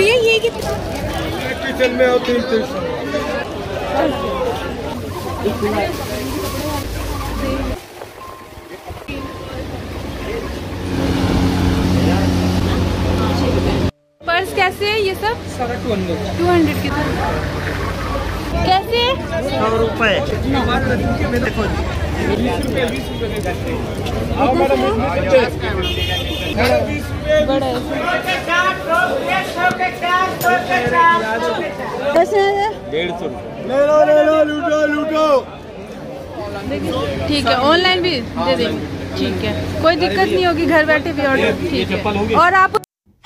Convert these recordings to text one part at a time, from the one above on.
भैया ये कितना? किचन में और 300। पर्स कैसे है ये सब? 200 के था। कैसे? 100 रुपए। कैसे? 150। ले लो ले लो, लूटो लूटो। ठीक है, ऑनलाइन भी दे देंगे। ठीक है, कोई दिक्कत नहीं होगी, घर बैठे भी ऑर्डर। ठीक है। और आप?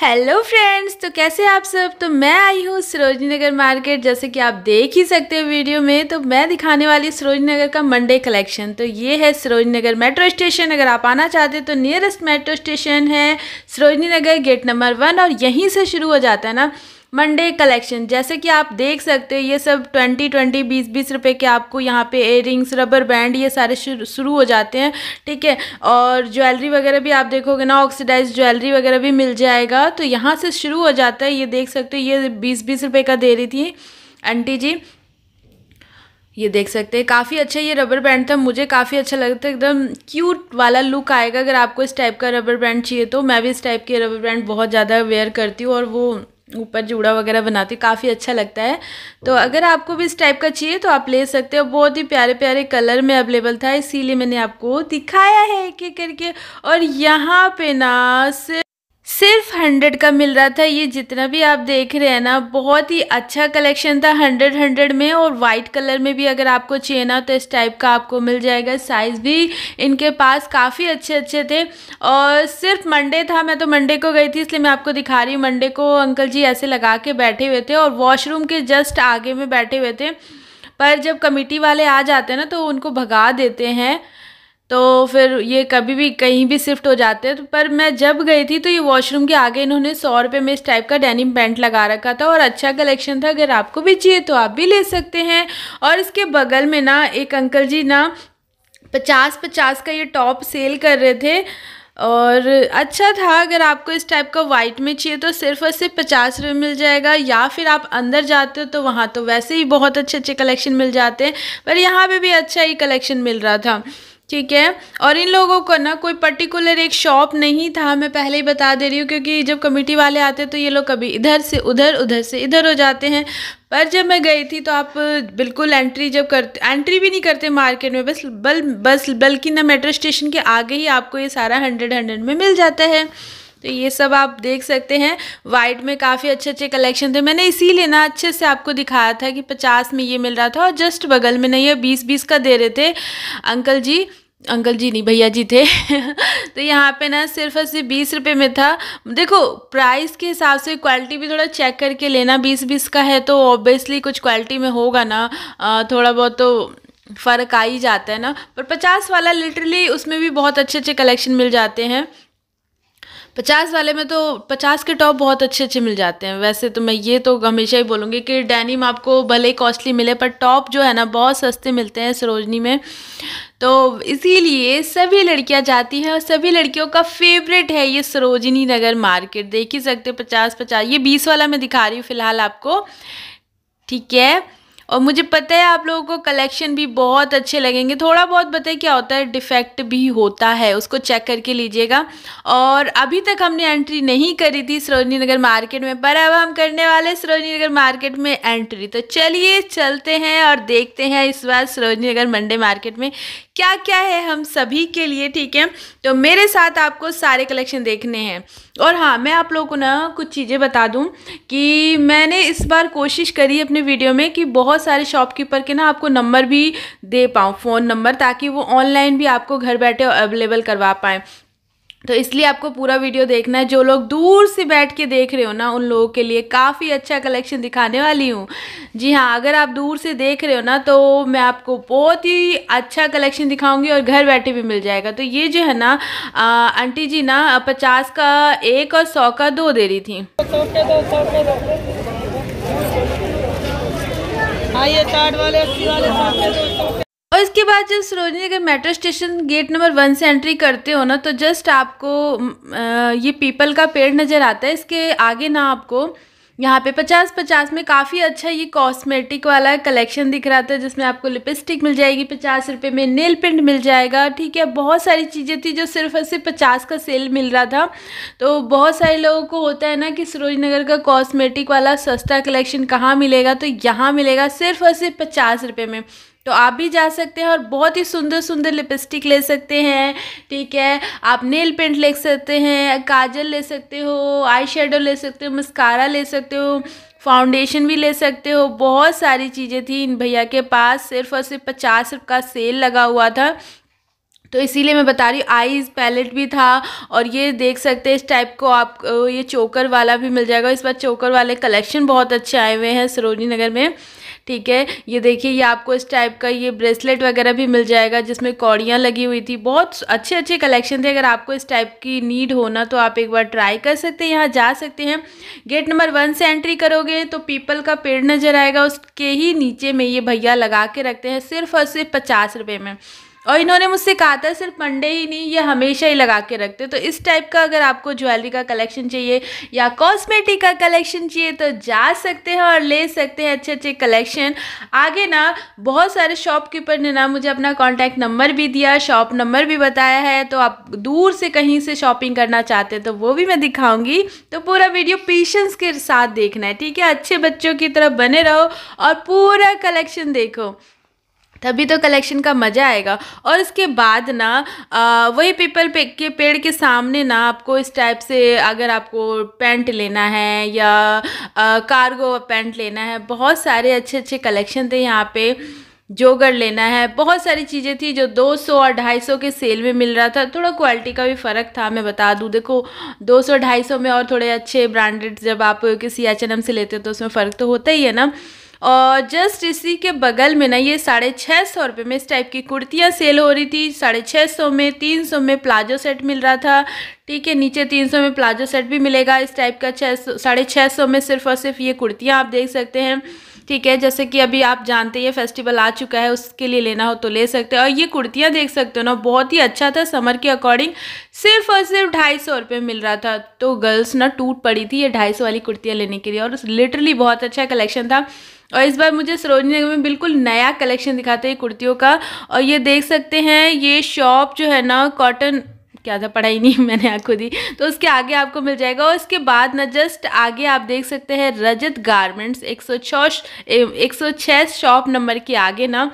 हेलो फ्रेंड्स, तो कैसे आप सब? तो मैं आई हूँ सरोजनी नगर मार्केट। जैसे कि आप देख ही सकते हो वीडियो में, तो मैं दिखाने वाली सरोजनी नगर का मंडे कलेक्शन। तो ये है सरोजनी नगर मेट्रो स्टेशन। अगर आप आना चाहते हैं तो नियरेस्ट मेट्रो स्टेशन है सरोजनी नगर गेट नंबर 1 और यहीं से शुरू हो जाता है ना मंडे कलेक्शन। जैसे कि आप देख सकते हो ये सब 20-20, 20-20 रुपए के आपको यहाँ पे इयररिंग्स, रबर बैंड ये सारे शुरू हो जाते हैं। ठीक है, और ज्वेलरी वगैरह भी आप देखोगे ना, ऑक्सीडाइज ज्वेलरी वगैरह भी मिल जाएगा। तो यहाँ से शुरू हो जाता है। ये देख सकते हो, ये 20-20 रुपए का दे रही थी आंटी जी। ये देख सकते हैं, काफ़ी अच्छा ये रबर बैंड था, मुझे काफ़ी अच्छा लगता है, एकदम क्यूट वाला लुक आएगा। अगर आपको इस टाइप का रबर बैंड चाहिए तो मैं भी इस टाइप के रबर बैंड बहुत ज़्यादा वेयर करती हूँ और वो ऊपर जूड़ा वगैरह बनाती, काफ़ी अच्छा लगता है। तो अगर आपको भी इस टाइप का चाहिए तो आप ले सकते हो। बहुत ही प्यारे प्यारे कलर में अवेलेबल था, इसीलिए मैंने आपको दिखाया है एक एक करके। और यहाँ पे ना सिर्फ 100 का मिल रहा था। ये जितना भी आप देख रहे हैं ना, बहुत ही अच्छा कलेक्शन था 100 में। और वाइट कलर में भी अगर आपको चाहिए ना तो इस टाइप का आपको मिल जाएगा। साइज़ भी इनके पास काफ़ी अच्छे अच्छे थे। और सिर्फ मंडे था, मैं तो मंडे को गई थी इसलिए मैं आपको दिखा रही हूँ। मंडे को अंकल जी ऐसे लगा के बैठे हुए थे और वॉशरूम के जस्ट आगे में बैठे हुए थे, पर जब कमेटी वाले आ जाते हैं ना तो उनको भगा देते हैं, तो फिर ये कभी भी कहीं भी शिफ्ट हो जाते हैं। तो पर मैं जब गई थी तो ये वॉशरूम के आगे इन्होंने 100 रुपये में इस टाइप का डेनिम पैंट लगा रखा था और अच्छा कलेक्शन था। अगर आपको भी चाहिए तो आप भी ले सकते हैं। और इसके बगल में ना एक अंकल जी ना 50-50 का ये टॉप सेल कर रहे थे और अच्छा था। अगर आपको इस टाइप का वाइट में चाहिए तो सिर्फ और सिर्फ 50 रुपये मिल जाएगा। या फिर आप अंदर जाते हो तो वहाँ तो वैसे ही बहुत अच्छे अच्छे कलेक्शन मिल जाते हैं, पर यहाँ पर भी अच्छा ही कलेक्शन मिल रहा था। ठीक है, और इन लोगों को ना कोई पर्टिकुलर एक शॉप नहीं था, मैं पहले ही बता दे रही हूँ, क्योंकि जब कमेटी वाले आते हैं तो ये लोग कभी इधर से उधर, उधर से इधर हो जाते हैं। पर जब मैं गई थी तो आप बिल्कुल एंट्री भी नहीं करते मार्केट में, बल्कि ना मेट्रो स्टेशन के आगे ही आपको ये सारा 100 में मिल जाता है। तो ये सब आप देख सकते हैं। वाइट में काफ़ी अच्छे अच्छे कलेक्शन थे, मैंने इसीलिए ना अच्छे से आपको दिखाया था कि 50 में ये मिल रहा था और जस्ट बगल में नहीं है 20-20 का दे रहे थे अंकल जी नहीं, भैया जी थे। तो यहाँ पे ना सिर्फ और सिर्फ 20 रुपये में था। देखो प्राइस के हिसाब से क्वालिटी भी थोड़ा चेक करके लेना। 20-20 का है तो ऑब्वियसली कुछ क्वालिटी में होगा ना, थोड़ा बहुत तो फ़र्क आ ही जाता है ना। पर 50 वाला लिटरली उसमें भी बहुत अच्छे अच्छे कलेक्शन मिल जाते हैं। 50 वाले में तो 50 के टॉप बहुत अच्छे अच्छे मिल जाते हैं। वैसे तो मैं ये तो हमेशा ही बोलूँगी कि डेनिम आपको भले ही कॉस्टली मिले पर टॉप जो है ना बहुत सस्ते मिलते हैं सरोजनी में। तो इसीलिए सभी लड़कियां जाती हैं और सभी लड़कियों का फेवरेट है ये सरोजनी नगर मार्केट। देख ही सकते 50-50, ये 20 वाला मैं दिखा रही हूँ फ़िलहाल आपको। ठीक है, और मुझे पता है आप लोगों को कलेक्शन भी बहुत अच्छे लगेंगे। थोड़ा बहुत बताइए क्या होता है, डिफेक्ट भी होता है, उसको चेक करके लीजिएगा। और अभी तक हमने एंट्री नहीं करी थी सरोजनी नगर मार्केट में, पर अब हम करने वाले सरोजनी नगर मार्केट में एंट्री। तो चलिए चलते हैं और देखते हैं इस बार सरोजनी नगर मंडे मार्केट में क्या क्या है हम सभी के लिए। ठीक है, तो मेरे साथ आपको सारे कलेक्शन देखने हैं। और हाँ, मैं आप लोगों को ना कुछ चीज़ें बता दूं कि मैंने इस बार कोशिश करी अपने वीडियो में कि बहुत सारे शॉपकीपर के ना आपको नंबर भी दे पाऊँ, फ़ोन नंबर, ताकि वो ऑनलाइन भी आपको घर बैठे अवेलेबल करवा पाएँ। तो इसलिए आपको पूरा वीडियो देखना है। जो लोग दूर से बैठ के देख रहे हो ना उन लोगों के लिए काफ़ी अच्छा कलेक्शन दिखाने वाली हूँ। जी हाँ, अगर आप दूर से देख रहे हो ना तो मैं आपको बहुत ही अच्छा कलेक्शन दिखाऊंगी और घर बैठे भी मिल जाएगा। तो ये जो है ना आंटी जी ना 50 का एक और 100 का दो दे रही थी। और इसके बाद जब Sarojini Nagar metro station gate number 1 से एंट्री करते हो ना तो जस्ट आपको ये पीपल का पेड़ नज़र आता है। इसके आगे ना आपको यहाँ पे 50-50 में काफ़ी अच्छा ये कॉस्मेटिक वाला कलेक्शन दिख रहा था, जिसमें आपको लिपस्टिक मिल जाएगी 50 रुपये में, नेल पेंट मिल जाएगा, ठीक है। बहुत सारी चीज़ें थी जो सिर्फ और सिर्फ 50 का सेल मिल रहा था। तो बहुत सारे लोगों को होता है ना कि सरोजिनी नगर का कॉस्मेटिक वाला सस्ता कलेक्शन कहाँ मिलेगा, तो यहाँ मिलेगा सिर्फ और सिर्फ 50 रुपये में। तो आप भी जा सकते हैं और बहुत ही सुंदर सुंदर लिपस्टिक ले सकते हैं, ठीक है। आप नेल पेंट ले सकते हैं, काजल ले सकते हो, आई शेडो ले सकते हो, मस्कारा ले सकते हो, फाउंडेशन भी ले सकते हो। बहुत सारी चीज़ें थी इन भैया के पास, सिर्फ और सिर्फ 50 रुपये का सेल लगा हुआ था, तो इसीलिए मैं बता रही हूँ। आईज पैलेट भी था और ये देख सकते हैं इस टाइप को आप, ये चोकर वाला भी मिल जाएगा। इस बार चोकर वाले कलेक्शन बहुत अच्छे आए हुए हैं सरोजिनी नगर में, ठीक है। ये देखिए, ये आपको इस टाइप का ये ब्रेसलेट वगैरह भी मिल जाएगा जिसमें कौड़ियाँ लगी हुई थी। बहुत अच्छे अच्छे कलेक्शन थे। अगर आपको इस टाइप की नीड हो ना तो आप एक बार ट्राई कर सकते हैं, यहाँ जा सकते हैं। गेट नंबर 1 से एंट्री करोगे तो पीपल का पेड़ नज़र आएगा, उसके ही नीचे में ये भैया लगा के रखते हैं सिर्फ और सिर्फ 50 रुपये में। और इन्होंने मुझसे कहा था सिर्फ मंडे ही नहीं, ये हमेशा ही लगा के रखते। तो इस टाइप का अगर आपको ज्वेलरी का कलेक्शन चाहिए या कॉस्मेटिक का कलेक्शन चाहिए तो जा सकते हैं और ले सकते हैं अच्छे अच्छे कलेक्शन। आगे ना बहुत सारे शॉपकीपर ने ना मुझे अपना कॉन्टैक्ट नंबर भी दिया, शॉप नंबर भी बताया है, तो आप दूर से कहीं से शॉपिंग करना चाहते हैं तो वो भी मैं दिखाऊँगी। तो पूरा वीडियो पेशेंस के साथ देखना है, ठीक है। अच्छे बच्चों की तरफ बने रहो और पूरा कलेक्शन देखो, तभी तो कलेक्शन का मज़ा आएगा। और उसके बाद ना वही पीपल के पेड़ के सामने ना आपको इस टाइप से अगर आपको पैंट लेना है या कार्गो पैंट लेना है, बहुत सारे अच्छे अच्छे कलेक्शन थे यहाँ पे। जोगर लेना है, बहुत सारी चीज़ें थी जो 200 और 250 के सेल में मिल रहा था। थोड़ा क्वालिटी का भी फ़र्क था, मैं बता दूँ। देखो 200 250 में और थोड़े अच्छे ब्रांडेड जब आप किसी H&M से लेते हो तो उसमें फ़र्क तो होता ही है ना। और जस्ट इसी के बगल में ना ये 650 रुपये में इस टाइप की कुर्तियाँ सेल हो रही थी। 650 में 300 में प्लाजो सेट मिल रहा था, ठीक है। नीचे 300 में प्लाजो सेट भी मिलेगा इस टाइप का। 650 में सिर्फ और सिर्फ ये कुर्तियाँ आप देख सकते हैं, ठीक है। जैसे कि अभी आप जानते हैं फेस्टिवल आ चुका है, उसके लिए लेना हो तो ले सकते हैं। और ये कुर्तियाँ देख सकते हो ना, बहुत ही अच्छा था। समर के अकॉर्डिंग सिर्फ और सिर्फ 250 रुपये मिल रहा था, तो गर्ल्स ना टूट पड़ी थी ये 250 वाली कुर्तियाँ लेने के लिए। और लिटरली बहुत अच्छा कलेक्शन था। और इस बार मुझे सरोजिनी नगर में बिल्कुल नया कलेक्शन दिखाते हैं कुर्तियों का। और ये देख सकते हैं, ये शॉप जो है ना, कॉटन क्या था पढ़ाई नहीं मैंने आंखों दी, तो उसके आगे आपको मिल जाएगा। और उसके बाद ना जस्ट आगे आप देख सकते हैं रजत गारमेंट्स 106 शॉप नंबर के आगे ना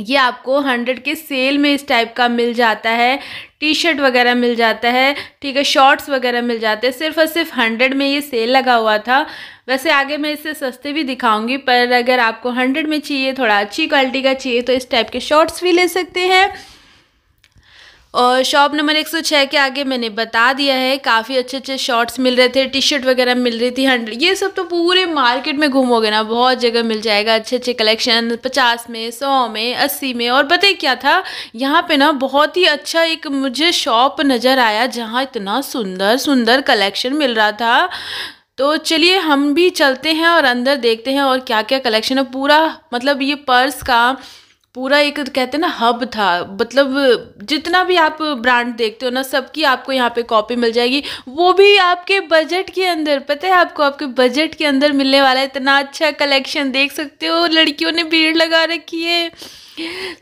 ये आपको 100 के सेल में इस टाइप का मिल जाता है। टी शर्ट वगैरह मिल जाता है, ठीक है। शॉर्ट्स वगैरह मिल जाते हैं, सिर्फ और सिर्फ 100 में ये सेल लगा हुआ था। वैसे आगे मैं इससे सस्ते भी दिखाऊंगी, पर अगर आपको 100 में चाहिए, थोड़ा अच्छी क्वालिटी का चाहिए, तो इस टाइप के शॉर्ट्स भी ले सकते हैं। और शॉप नंबर 106 के आगे मैंने बता दिया है, काफ़ी अच्छे अच्छे शॉर्ट्स मिल रहे थे, टी शर्ट वगैरह मिल रही थी 100। ये सब तो पूरे मार्केट में घूमोगे ना, बहुत जगह मिल जाएगा अच्छे अच्छे कलेक्शन 50 में, 100 में, 80 में। और पता है क्या था, यहाँ पे ना बहुत ही अच्छा एक मुझे शॉप नज़र आया जहाँ इतना सुंदर सुंदर कलेक्शन मिल रहा था। तो चलिए हम भी चलते हैं और अंदर देखते हैं और क्या क्या कलेक्शन है। पूरा मतलब ये पर्स का पूरा एक कहते हैं ना हब था, मतलब जितना भी आप ब्रांड देखते हो ना सबकी आपको यहाँ पे कॉपी मिल जाएगी, वो भी आपके बजट के अंदर। पता है आपको आपके बजट के अंदर मिलने वाला इतना अच्छा कलेक्शन। देख सकते हो लड़कियों ने भीड़ लगा रखी है,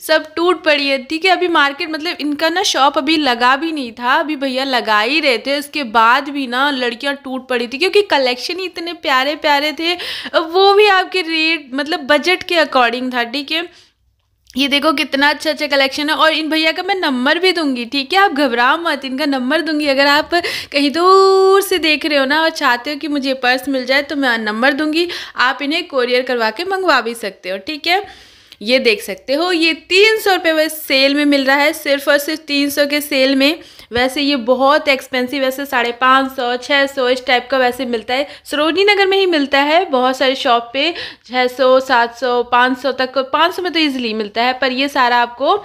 सब टूट पड़ी है, ठीक है। अभी मार्केट मतलब इनका ना शॉप अभी लगा भी नहीं था, अभी भैया लगा ही रहे थे, उसके बाद भी ना लड़कियां टूट पड़ी थी क्योंकि कलेक्शन ही इतने प्यारे प्यारे थे। वो भी आपके रेट मतलब बजट के अकॉर्डिंग था, ठीक है। ये देखो कितना अच्छा अच्छा कलेक्शन है। और इन भैया का मैं नंबर भी दूंगी, ठीक है। आप घबराओ मत, इनका नंबर दूंगी। अगर आप कहीं दूर से देख रहे हो ना और चाहते हो कि मुझे पर्स मिल जाए तो मैं नंबर दूंगी, आप इन्हें कोरियर करवा के मंगवा भी सकते हो, ठीक है। ये देख सकते हो ये 300 रुपये में सेल में मिल रहा है, सिर्फ और सिर्फ 300 के सेल में। वैसे ये बहुत एक्सपेंसिव, वैसे 550 600 इस टाइप का वैसे मिलता है, सरोजिनी नगर में ही मिलता है। बहुत सारे शॉप पे 600 700 500 तक, 500 में तो ईजिली मिलता है। पर ये सारा आपको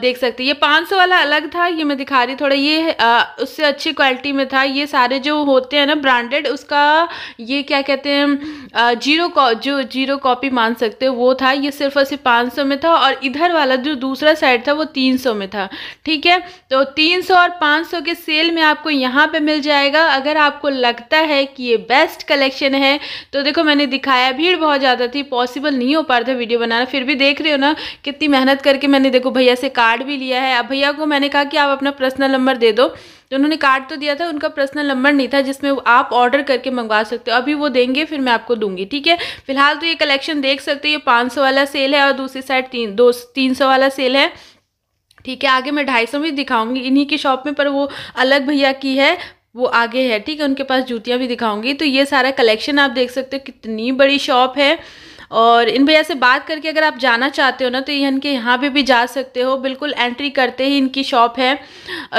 देख सकते हैं, ये 500 वाला अलग था, ये मैं दिखा रही थोड़ा, ये उससे अच्छी क्वालिटी में था। ये सारे जो होते हैं ना ब्रांडेड, उसका ये क्या कहते हैं जीरो कॉपी मान सकते हो, वो था। ये सिर्फ और सिर्फ 500 में था। और इधर वाला जो दूसरा साइड था वो 300 में था, ठीक है। तो 3 300 और 500 के सेल में आपको यहाँ पे मिल जाएगा। अगर आपको लगता है कि ये बेस्ट कलेक्शन है तो देखो मैंने दिखाया, भीड़ बहुत ज़्यादा थी, पॉसिबल नहीं हो पा रहा था वीडियो बनाना, फिर भी देख रहे हो ना कितनी मेहनत करके मैंने देखो भैया से कार्ड भी लिया है। अब भैया को मैंने कहा कि आप अपना पर्सनल नंबर दे दो, तो उन्होंने कार्ड तो दिया था, उनका पर्सनल नंबर नहीं था जिसमें आप ऑर्डर करके मंगवा सकते हो। अभी वो देंगे फिर मैं आपको दूंगी, ठीक है। फिलहाल तो ये कलेक्शन देख सकते हो, ये 500 वाला सेल है और दूसरी साइड 300 वाला सेल है, ठीक है। आगे मैं 250 भी दिखाऊंगी इन्हीं की शॉप में, पर वो अलग भैया की है, वो आगे है, ठीक है, उनके पास जूतियाँ भी दिखाऊंगी। तो ये सारा कलेक्शन आप देख सकते हो, कितनी बड़ी शॉप है। और इन भैया से बात करके अगर आप जाना चाहते हो ना तो इनके यहाँ पे भी जा सकते हो, बिल्कुल एंट्री करते ही इनकी शॉप है।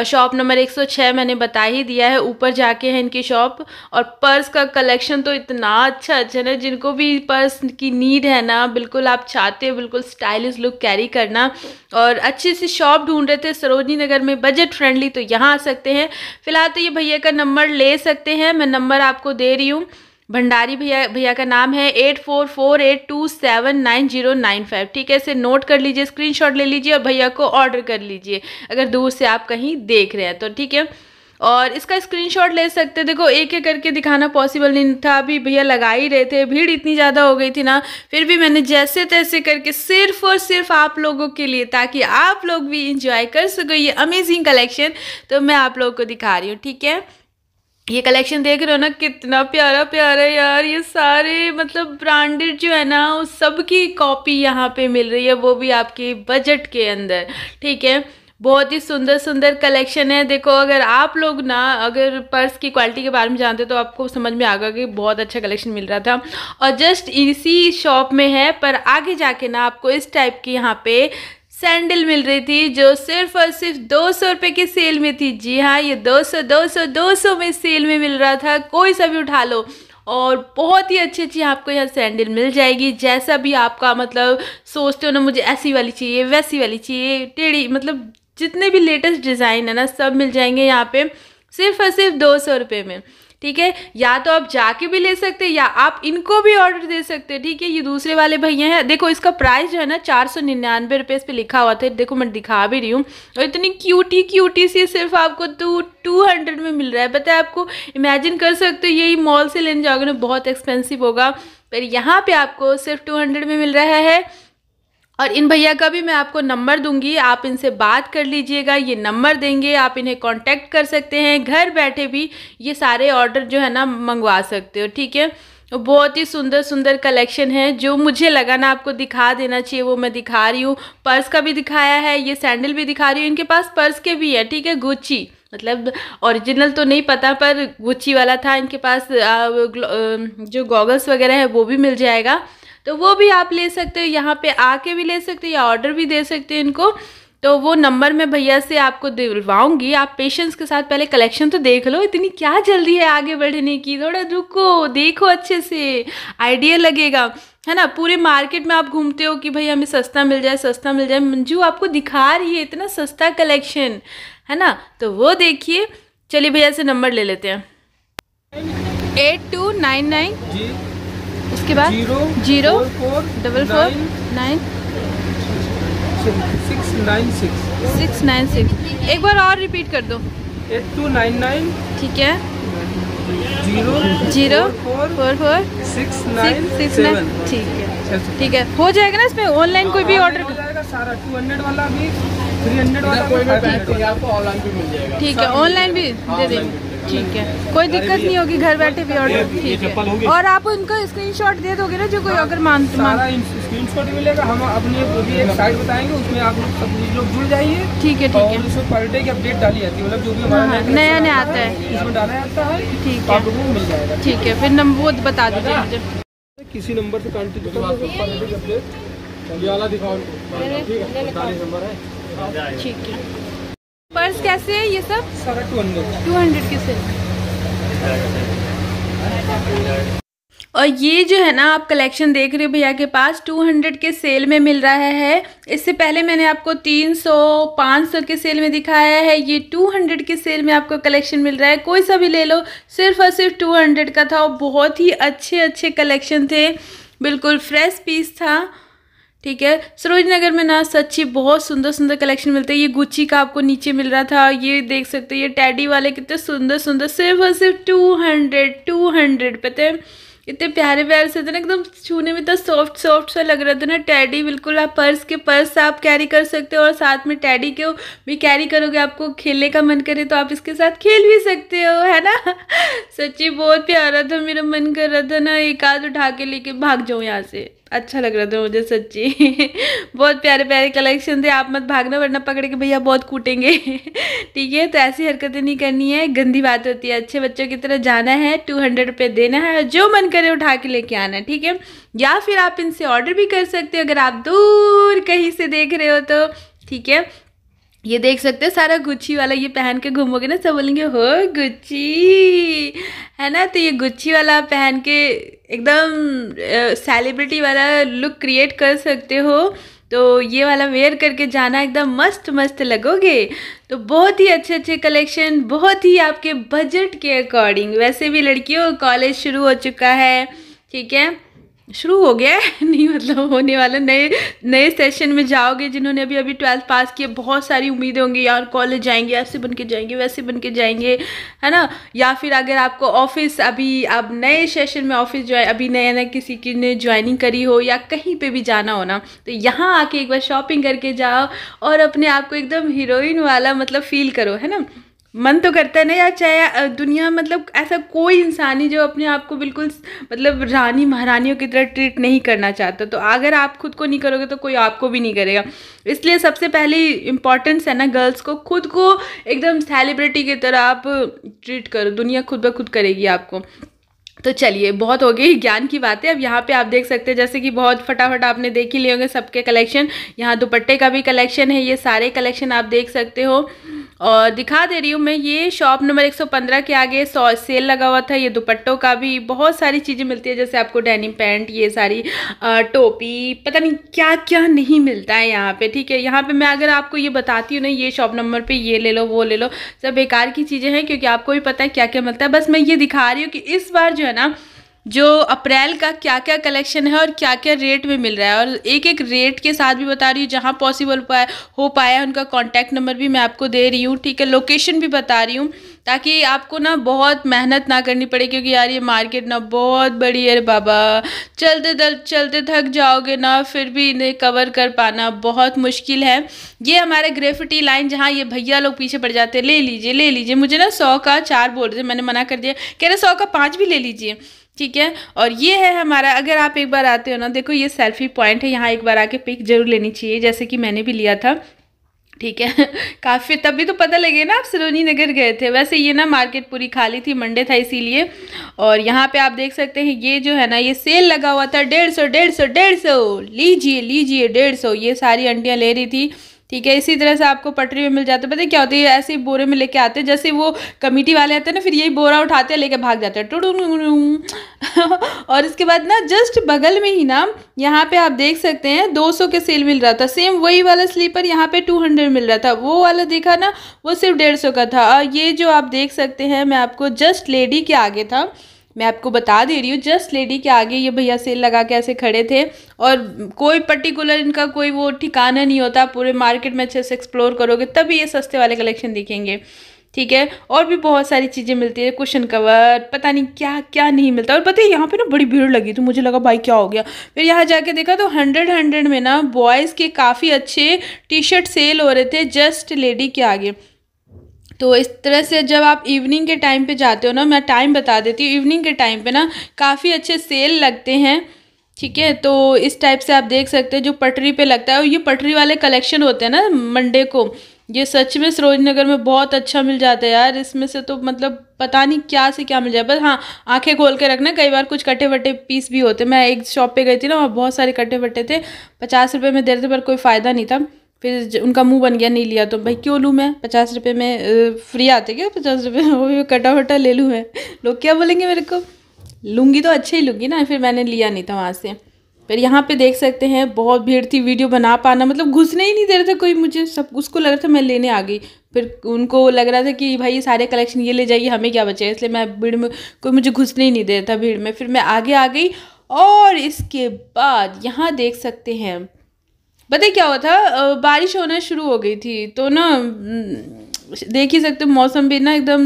शॉप नंबर 106 मैंने बता ही दिया है, ऊपर जाके है इनकी शॉप। और पर्स का कलेक्शन तो इतना अच्छा है ना, जिनको भी पर्स की नीड है ना, बिल्कुल आप चाहते हो बिल्कुल स्टाइलिश लुक कैरी करना और अच्छी सी शॉप ढूंढ रहे थे सरोजनी नगर में बजट फ्रेंडली, तो यहाँ आ सकते हैं। फिलहाल तो ये भैया का नंबर ले सकते हैं, मैं नंबर आपको दे रही हूँ। भंडारी भैया का नाम है 8448279095, ठीक है। इसे नोट कर लीजिए, स्क्रीनशॉट ले लीजिए और भैया को ऑर्डर कर लीजिए अगर दूर से आप कहीं देख रहे हैं तो, ठीक है। और इसका स्क्रीनशॉट ले सकते हैं। देखो एक एक करके दिखाना पॉसिबल नहीं था, अभी भैया लगा ही रहे थे, भीड़ इतनी ज़्यादा हो गई थी ना, फिर भी मैंने जैसे तैसे करके सिर्फ और सिर्फ आप लोगों के लिए, ताकि आप लोग भी इंजॉय कर सको ये अमेजिंग कलेक्शन, तो मैं आप लोगों को दिखा रही हूँ, ठीक है। ये कलेक्शन देख रहे हो ना, कितना प्यारा प्यारा यार, ये सारे मतलब ब्रांडेड जो है ना उस सब की कॉपी यहाँ पे मिल रही है, वो भी आपके बजट के अंदर, ठीक है। बहुत ही सुंदर सुंदर कलेक्शन है। देखो अगर आप लोग ना अगर पर्स की क्वालिटी के बारे में जानते हो तो आपको समझ में आ गया कि बहुत अच्छा कलेक्शन मिल रहा था और जस्ट इसी शॉप में है। पर आगे जाके ना आपको इस टाइप की यहाँ पे सैंडल मिल रही थी जो सिर्फ और सिर्फ 200 रुपये की सेल में थी। जी हाँ, ये 200 में सेल में मिल रहा था, कोई सा भी उठा लो। और बहुत ही अच्छी अच्छी आपको यहाँ सैंडल मिल जाएगी, जैसा भी आपका मतलब सोचते हो ना मुझे ऐसी वाली चाहिए, वैसी वाली चाहिए, टेढ़ी, मतलब जितने भी लेटेस्ट डिज़ाइन है ना सब मिल जाएंगे यहाँ पे सिर्फ और सिर्फ 200 रुपये में, ठीक है। या तो आप जाके भी ले सकते हैं या आप इनको भी ऑर्डर दे सकते हैं, ठीक है। ये दूसरे वाले भैया हैं, देखो इसका प्राइस जो है ना 499 रुपये इस पर लिखा हुआ था, देखो मैं दिखा भी रही हूँ। और इतनी क्यूटी क्यूटी सी सिर्फ आपको 200 में मिल रहा है, पता है आपको, इमेजिन कर सकते हो। यही मॉल से लेने जाओगे ना बहुत एक्सपेंसिव होगा, पर यहाँ पर आपको सिर्फ 200 में मिल रहा है। और इन भैया का भी मैं आपको नंबर दूंगी, आप इनसे बात कर लीजिएगा, ये नंबर देंगे, आप इन्हें कांटेक्ट कर सकते हैं, घर बैठे भी ये सारे ऑर्डर जो है ना मंगवा सकते हो, ठीक है। बहुत ही सुंदर सुंदर कलेक्शन है, जो मुझे लगा ना आपको दिखा देना चाहिए वो मैं दिखा रही हूँ। पर्स का भी दिखाया है, ये सैंडल भी दिखा रही हूँ, इनके पास पर्स के भी है, ठीक है। गुच्ची मतलब ओरिजिनल तो नहीं पता, पर गुच्ची वाला था इनके पास। जो गॉगल्स वगैरह है वो भी मिल जाएगा, तो वो भी आप ले सकते हो, यहाँ पे आके भी ले सकते हो या ऑर्डर भी दे सकते हो इनको। तो वो नंबर मैं भैया से आपको दिलवाऊंगी, आप पेशेंस के साथ पहले कलेक्शन तो देख लो, इतनी क्या जल्दी है आगे बढ़ने की, थोड़ा रुको, देखो अच्छे से, आइडिया लगेगा, है ना। पूरे मार्केट में आप घूमते हो कि भाई हमें सस्ता मिल जाए, सस्ता मिल जाए, मंजू आपको दिखा रही है इतना सस्ता कलेक्शन, है ना, तो वो देखिए। चलिए भैया से नंबर ले लेते हैं, 8299 उसके बाद 04499 696। एक बार और रिपीट कर दो, 8299, ठीक है, 044 696, ठीक है, ठीक है, हो जाएगा ना। इसमें ऑनलाइन कोई भी ऑर्डर कर सारा 200 वाला भी, 300 वाला भी आपको ऑनलाइन भी मिल जाएगा, ठीक है, ऑनलाइन भी दे देंगे, ठीक है, कोई दिक्कत नहीं होगी, घर बैठे भी ऑर्डर, ठीक है। और आप उनका स्क्रीनशॉट दे दोगे ना, जो कोई अगर मांगते हैं स्क्रीनशॉट मिलेगा, हम अपने वो भी एक साइट बताएंगे, उसमें आप लोग जुड़ जाइए, ठीक है, ठीक है। उसमें पर डे की अपडेट डाली जाती है, मतलब जो भी हमारा नया नया आता है इसमें डाला जाता है, ठीक है, मिल जाएगा, ठीक है। फिर वो बता दीजिए मुझे, किसी नंबर से कॉन्टेक्ट, ठीक है। पर्स कैसे है ये सब? 200 के सेल। और ये जो है ना आप कलेक्शन देख रहे हो भैया के पास 200 के सेल में मिल रहा है। इससे पहले मैंने आपको 300, 500 के सेल में दिखाया है, ये 200 के सेल में आपको कलेक्शन मिल रहा है, कोई सा भी ले लो। सिर्फ और सिर्फ 200 का था और बहुत ही अच्छे अच्छे कलेक्शन थे, बिल्कुल फ्रेश पीस था, ठीक है। सरोजिनी नगर में ना सच्ची बहुत सुंदर सुंदर कलेक्शन मिलते हैं। ये गुच्ची का आपको नीचे मिल रहा था, ये देख सकते हो, ये टैडी वाले कितने सुंदर सुंदर, सिर्फ और सिर्फ 200 पे थे। इतने प्यारे प्यारे से थे ना, एकदम छूने में इतना सॉफ्ट सॉफ्ट सा लग रहा था ना। टैडी बिल्कुल आप पर्स आप कैरी कर सकते हो, और साथ में टैडी को भी कैरी करोगे, आपको खेलने का मन करे तो आप इसके साथ खेल भी सकते हो, है ना। सच्ची बहुत प्यारा था, मेरा मन कर रहा था ना एक आध उठा के लेके भाग जाऊँ यहाँ से, अच्छा लग रहा था मुझे सच्ची। बहुत प्यारे प्यारे कलेक्शन थे। आप मत भागना वरना पकड़ के भैया बहुत कूटेंगे, ठीक है। तो ऐसी हरकतें नहीं करनी है, गंदी बात होती है। अच्छे बच्चों की तरह जाना है, 200 रुपये देना है और जो मन करे उठा के लेके आना है, ठीक है। या फिर आप इनसे ऑर्डर भी कर सकते हो अगर आप दूर कहीं से देख रहे हो तो, ठीक है। ये देख सकते हो सारा गुच्ची वाला, ये पहन के घूमोगे ना सब बोलेंगे हो गुच्ची, है ना। तो ये गुच्ची वाला पहन के एकदम सेलिब्रिटी वाला लुक क्रिएट कर सकते हो। तो ये वाला वेयर करके जाना, एकदम मस्त मस्त लगोगे। तो बहुत ही अच्छे अच्छे कलेक्शन, बहुत ही आपके बजट के अकॉर्डिंग। वैसे भी लड़कियों कॉलेज शुरू हो चुका है, ठीक है, शुरू हो गया है, नहीं मतलब होने वाला। नए नए सेशन में जाओगे, जिन्होंने अभी अभी 12th पास किए, बहुत सारी उम्मीदें होंगी यार कॉलेज जाएंगे, ऐसे बन के जाएंगे, वैसे बन के जाएंगे, है ना। या फिर अगर आपको ऑफिस, अभी आप नए सेशन में ऑफिस ज्वाइन, अभी नया नया किसी की ने ज्वाइनिंग करी हो या कहीं पे भी जाना हो ना, तो यहाँ आके एक बार शॉपिंग करके जाओ और अपने आप को एकदम हीरोइन वाला मतलब फील करो, है ना। मन तो करता है ना यार, चाहे दुनिया मतलब ऐसा कोई इंसान ही जो अपने आप को बिल्कुल मतलब रानी महारानियों की तरह ट्रीट नहीं करना चाहता। तो अगर आप खुद को नहीं करोगे तो कोई आपको भी नहीं करेगा। इसलिए सबसे पहली इम्पॉर्टेंस है ना गर्ल्स को, खुद को एकदम सेलिब्रिटी की तरह आप ट्रीट करो, दुनिया खुद ब खुद करेगी आपको। तो चलिए बहुत हो गई ज्ञान की बातें। अब यहाँ पे आप देख सकते हैं जैसे कि बहुत फटाफट आपने देख ही लिए होंगे सबके कलेक्शन। यहाँ दुपट्टे का भी कलेक्शन है, ये सारे कलेक्शन आप देख सकते हो। और दिखा दे रही हूँ मैं, ये शॉप नंबर 115 के आगे सेल लगा हुआ था। ये दुपट्टों का भी बहुत सारी चीज़ें मिलती है, जैसे आपको डेनिम पैंट, ये सारी टोपी, पता नहीं क्या क्या नहीं मिलता है यहाँ पे, ठीक है। यहाँ पे मैं अगर आपको ये बताती हूँ ना, ये शॉप नंबर पे ये ले लो वो ले लो, सब बेकार की चीज़ें हैं, क्योंकि आपको भी पता है क्या क्या मिलता है। बस मैं ये दिखा रही हूँ कि इस बार जो है ना, जो अप्रैल का क्या क्या कलेक्शन है और क्या क्या रेट में मिल रहा है, और एक एक रेट के साथ भी बता रही हूँ। जहाँ पॉसिबल हो पाया है उनका कॉन्टैक्ट नंबर भी मैं आपको दे रही हूँ, ठीक है। लोकेशन भी बता रही हूँ ताकि आपको ना बहुत मेहनत ना करनी पड़े, क्योंकि यार ये मार्केट ना बहुत बड़ी है बाबा, चलते थक जाओगे ना, फिर भी इन्हें कवर कर पाना बहुत मुश्किल है। ये हमारा ग्रेफिटी लाइन, जहाँ ये भैया लोग पीछे पड़ जाते हैं, ले लीजिए ले लीजिए। मुझे ना 100 का 4 बोल रहे थे, मैंने मना कर दिया, कह रहे 100 का 5 भी ले लीजिए, ठीक है। और ये है हमारा, अगर आप एक बार आते हो ना, देखो ये सेल्फी पॉइंट है, यहाँ एक बार आके पिक जरूर लेनी चाहिए, जैसे कि मैंने भी लिया था, ठीक है। काफ़ी, तभी तो पता लगे ना आप सरोजिनी नगर गए थे। वैसे ये ना मार्केट पूरी खाली थी, मंडे था इसीलिए। और यहाँ पे आप देख सकते हैं ये जो है ना, ये सेल लगा हुआ था 150 150 150, लीजिए लीजिए 150। ये सारी आंटियाँ ले रही थी, ठीक है। इसी तरह से आपको पटरी में मिल जाता है। पता है क्या होता है, ऐसे ही बोरे में लेके आते हैं, जैसे वो कमेटी वाले आते हैं ना, फिर यही बोरा उठाते हैं, लेके भाग जाते हैं, टू। और इसके बाद ना जस्ट बगल में ही ना, यहाँ पे आप देख सकते हैं 200 के सेल मिल रहा था, सेम वही वाला स्लीपर यहाँ पे 200 मिल रहा था। वो वाला देखा ना, वो सिर्फ 150 का था। और ये जो आप देख सकते हैं, मैं आपको जस्ट लेडी के आगे था, मैं आपको बता दे रही हूँ, जस्ट लेडी के आगे ये भैया सेल लगा के ऐसे खड़े थे। और कोई पर्टिकुलर इनका कोई वो ठिकाना नहीं होता, पूरे मार्केट में अच्छे से एक्सप्लोर करोगे तभी ये सस्ते वाले कलेक्शन दिखेंगे, ठीक है। और भी बहुत सारी चीज़ें मिलती है, कुशन कवर, पता नहीं क्या क्या नहीं मिलता। और पता है यहाँ पे ना बड़ी भीड़ लगी तो मुझे लगा भाई क्या हो गया, फिर यहाँ जाके देखा तो 100 में ना बॉयज़ के काफ़ी अच्छे टी शर्ट सेल हो रहे थे जस्ट लेडी के आगे। तो इस तरह से जब आप इवनिंग के टाइम पे जाते हो ना, मैं टाइम बता देती हूँ, इवनिंग के टाइम पे ना काफ़ी अच्छे सेल लगते हैं, ठीक है। तो इस टाइप से आप देख सकते हैं जो पटरी पे लगता है, और ये पटरी वाले कलेक्शन होते हैं ना मंडे को, ये सच में सरोजिनी नगर में बहुत अच्छा मिल जाता है यार। इसमें से तो मतलब पता नहीं क्या से क्या मिल जाए, बस हाँ आंखें खोल के रखना। कई बार कुछ कटे वटे पीस भी होते, मैं एक शॉप पे गई थी ना, वहाँ बहुत सारे कटे वटे थे, 50 रुपये में दे रहे थे, पर कोई फ़ायदा नहीं था, फिर उनका मुंह बन गया, नहीं लिया। तो भाई क्यों लूँ मैं, 50 रुपये में फ्री आते क्या, 50 रुपये वो भी कटा वटा ले लूँ मैं, लोग क्या बोलेंगे मेरे को, लूँगी तो अच्छे ही लूँगी ना, फिर मैंने लिया नहीं था वहाँ से। फिर यहाँ पे देख सकते हैं बहुत भीड़ थी, वीडियो बना पाना मतलब घुसने ही नहीं दे रहा था कोई, मुझे सब उसको लग रहा था मैं लेने आ गई, फिर उनको लग रहा था कि भाई ये सारे कलेक्शन ये ले जाइए, हमें क्या बचा है, इसलिए मैं भीड़ में, कोई मुझे घुसने ही नहीं दे रहा था भीड़ में, फिर मैं आगे आ गई। और इसके बाद यहाँ देख सकते हैं बताइए क्या हुआ था, बारिश होना शुरू हो गई थी तो ना देख ही सकते मौसम भी ना एकदम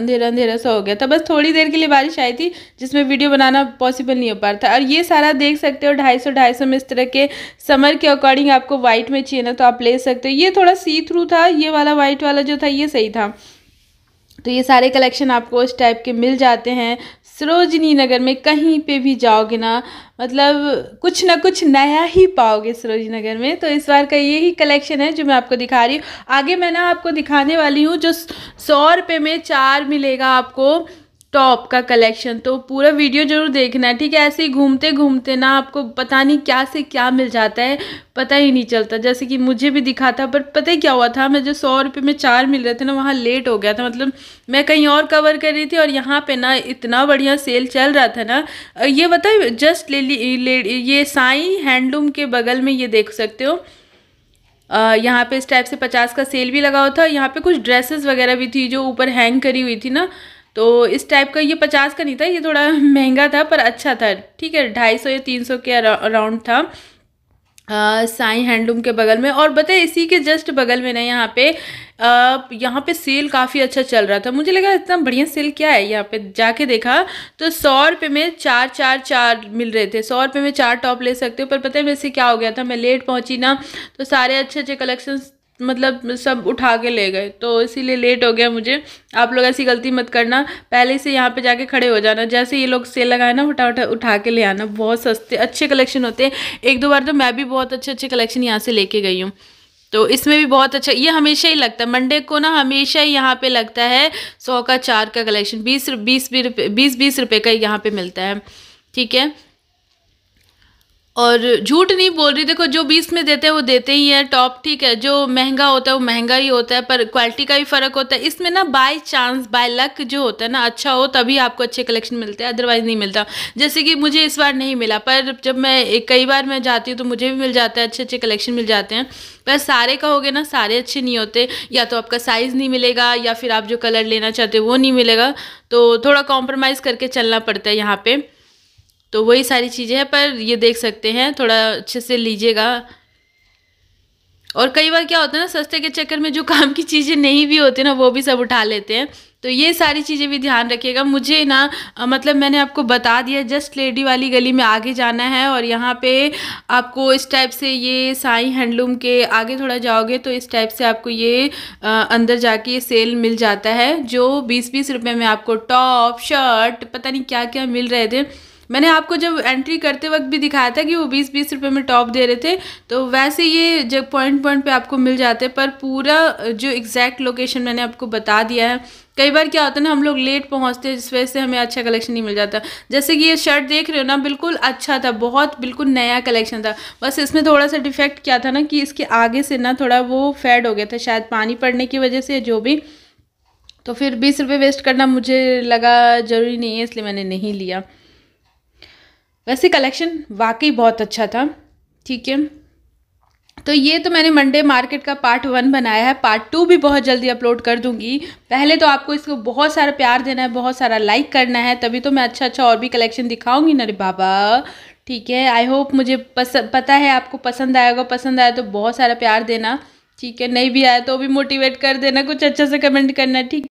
अंधेरा अंधेरा सा हो गया था। बस थोड़ी देर के लिए बारिश आई थी जिसमें वीडियो बनाना पॉसिबल नहीं हो पा रहा था। और ये सारा देख सकते हो 250-250 में इस तरह के समर के अकॉर्डिंग आपको वाइट में चाहिए ना तो आप ले सकते हो। ये थोड़ा सी थ्रू था, ये वाला वाइट वाला जो था ये सही था। तो ये सारे कलेक्शन आपको इस टाइप के मिल जाते हैं सरोजिनी नगर में। कहीं पे भी जाओगे ना मतलब कुछ ना कुछ नया ही पाओगे सरोजिनी नगर में। तो इस बार का यही कलेक्शन है जो मैं आपको दिखा रही हूँ। आगे मैं ना आपको दिखाने वाली हूँ जो 100 रुपये में 4 मिलेगा आपको टॉप का कलेक्शन। तो पूरा वीडियो जरूर देखना, ठीक है। ऐसे ही घूमते घूमते ना आपको पता नहीं क्या से क्या मिल जाता है, पता ही नहीं चलता। जैसे कि मुझे भी दिखा था, पर पता ही क्या हुआ था, मैं जो 100 रुपये में 4 मिल रहे थे ना वहाँ लेट हो गया था। मतलब मैं कहीं और कवर कर रही थी और यहाँ पे ना इतना बढ़िया सेल चल रहा था ना। ये बताइए जस्ट लेडी, ये साई हैंडलूम के बगल में ये देख सकते हो यहाँ पे इस टाइप से 50 का सेल भी लगा हुआ था। यहाँ पे कुछ ड्रेसेस वगैरह भी थी जो ऊपर हैंग करी हुई थी ना, तो इस टाइप का। ये 50 का नहीं था, ये थोड़ा महंगा था पर अच्छा था, ठीक है। 250 या 300 के अराउंड था। साई हैंडलूम के बगल में। और बताए इसी के जस्ट बगल में ना यहाँ पे सेल काफ़ी अच्छा चल रहा था। मुझे लगा इतना बढ़िया सेल क्या है, यहाँ पे जाके देखा तो 100 रुपये में 4 मिल रहे थे। 100 रुपये में 4 टॉप ले सकते हो। पर पता है मेरे से क्या हो गया था, मैं लेट पहुँची ना तो सारे अच्छे अच्छे कलेक्शंस मतलब सब उठा के ले गए, तो इसीलिए लेट हो गया मुझे। आप लोग ऐसी गलती मत करना, पहले से यहाँ पे जाके खड़े हो जाना। जैसे ये लोग सेल लगाए ना फटाफट उठा के ले आना। बहुत सस्ते अच्छे कलेक्शन होते हैं। 1-2 बार तो मैं भी बहुत अच्छे अच्छे कलेक्शन यहाँ से लेके गई हूँ। तो इसमें भी बहुत अच्छा, ये हमेशा ही लगता है मंडे को ना, हमेशा ही यहाँ पे लगता है 100 का 4 का कलेक्शन। 20-20 रुपये का यहाँ पर मिलता है, ठीक है। और झूठ नहीं बोल रही, देखो जो 20 में देते हैं वो देते ही हैं टॉप, ठीक है। जो महंगा होता है वो महंगा ही होता है, पर क्वालिटी का भी फ़र्क होता है इसमें ना। बाय चांस बाय लक जो होता है ना, अच्छा हो तभी आपको अच्छे कलेक्शन मिलते हैं, अदरवाइज़ नहीं मिलता। जैसे कि मुझे इस बार नहीं मिला, पर जब मैं कई बार मैं जाती हूँ तो मुझे भी मिल जाता है, अच्छे अच्छे कलेक्शन मिल जाते हैं। पर सारे कहोगे ना सारे अच्छे नहीं होते, या तो आपका साइज़ नहीं मिलेगा या फिर आप जो कलर लेना चाहते हो वो नहीं मिलेगा। तो थोड़ा कॉम्प्रोमाइज़ करके चलना पड़ता है यहाँ पर, तो वही सारी चीज़ें हैं। पर ये देख सकते हैं, थोड़ा अच्छे से लीजिएगा। और कई बार क्या होता है ना, सस्ते के चक्कर में जो काम की चीज़ें नहीं भी होती ना वो भी सब उठा लेते हैं। तो ये सारी चीज़ें भी ध्यान रखिएगा। मुझे ना मतलब मैंने आपको बता दिया जस्ट लेडी वाली गली में आगे जाना है, और यहाँ पे आपको इस टाइप से ये साई हैंडलूम के आगे थोड़ा जाओगे तो इस टाइप से आपको ये अंदर जाके सेल मिल जाता है जो 20-20 रुपये में आपको टॉप शर्ट पता नहीं क्या क्या मिल रहे थे। मैंने आपको जब एंट्री करते वक्त भी दिखाया था कि वो 20-20 रुपये में टॉप दे रहे थे। तो वैसे ये जब पॉइंट पे आपको मिल जाते, पर पूरा जो एग्जैक्ट लोकेशन मैंने आपको बता दिया है। कई बार क्या होता है ना, हम लोग लेट पहुंचते हैं जिस वजह से हमें अच्छा कलेक्शन नहीं मिल जाता। जैसे कि ये शर्ट देख रहे हो ना, बिल्कुल अच्छा था, बहुत बिल्कुल नया कलेक्शन था। बस इसमें थोड़ा सा डिफेक्ट क्या था ना कि इसके आगे से ना थोड़ा वो फेड हो गया था, शायद पानी पड़ने की वजह से जो भी। तो फिर 20 रुपये वेस्ट करना मुझे लगा ज़रूरी नहीं है, इसलिए मैंने नहीं लिया। वैसे कलेक्शन वाकई बहुत अच्छा था, ठीक है। तो ये तो मैंने मंडे मार्केट का पार्ट 1 बनाया है, पार्ट 2 भी बहुत जल्दी अपलोड कर दूंगी। पहले तो आपको इसको बहुत सारा प्यार देना है, बहुत सारा लाइक करना है, तभी तो मैं अच्छा और भी कलेक्शन दिखाऊंगी ना रे बाबा, ठीक है। आई होप मुझे पता है आपको पसंद आएगा। पसंद आया तो बहुत सारा प्यार देना, ठीक है। नहीं भी आया तो भी मोटिवेट कर देना, कुछ अच्छा से कमेंट करना, ठीक।